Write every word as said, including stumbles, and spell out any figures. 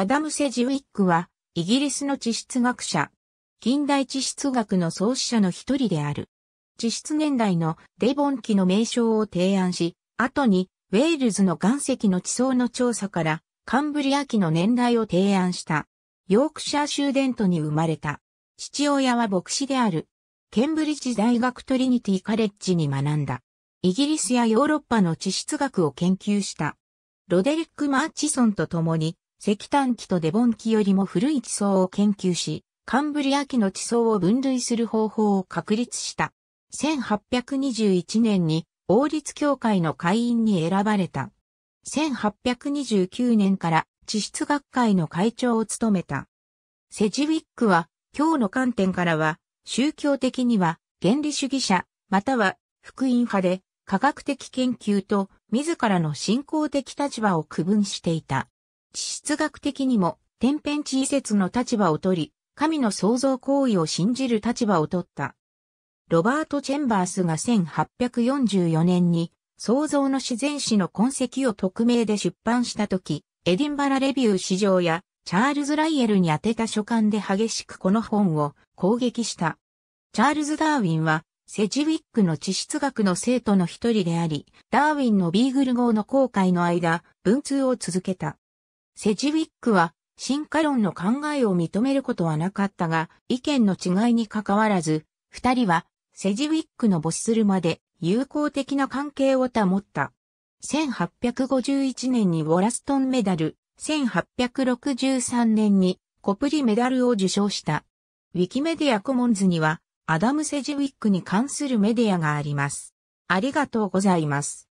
アダム・セジウィックは、イギリスの地質学者。近代地質学の創始者の一人である。地質年代のデボン紀の名称を提案し、後にウェールズの岩石の地層の調査からカンブリア紀の年代を提案した。ヨークシャー州デントに生まれた。父親は牧師である。ケンブリッジ大学トリニティカレッジに学んだ。イギリスやヨーロッパの地質学を研究した。ロデリック・マーチソンと共に石炭紀とデボン紀よりも古い地層を研究し、カンブリア紀の地層を分類する方法を確立した。せんはっぴゃくにじゅういちねんに王立教会の会員に選ばれた。せんはっぴゃくにじゅうきゅうねんから地質学会の会長を務めた。セジウィックは、教の観点からは、宗教的には原理主義者、または福音派で、科学的研究と自らの信仰的立場を区分していた。地質学的にも天変地異説の立場を取り、神の創造行為を信じる立場を取った。ロバート・チェンバースがせんはっぴゃくよんじゅうよねんに創造の自然史の痕跡を匿名で出版したとき、エディンバラ・レビュー市場やチャールズ・ライエルに宛てた書簡で激しくこの本を攻撃した。チャールズ・ダーウィンはセジウィックの地質学の生徒の一人であり、ダーウィンのビーグル号の航海の間、文通を続けた。セジウィックは、進化論の考えを認めることはなかったが、意見の違いにかかわらず、二人は、セジウィックの没するまで、友好的な関係を保った。せんはっぴゃくごじゅういちねんにウォラストンメダル、せんはっぴゃくろくじゅうさんねんにコプリメダルを受賞した。ウィキメディアコモンズには、アダム・セジウィックに関するメディアがあります。ありがとうございます。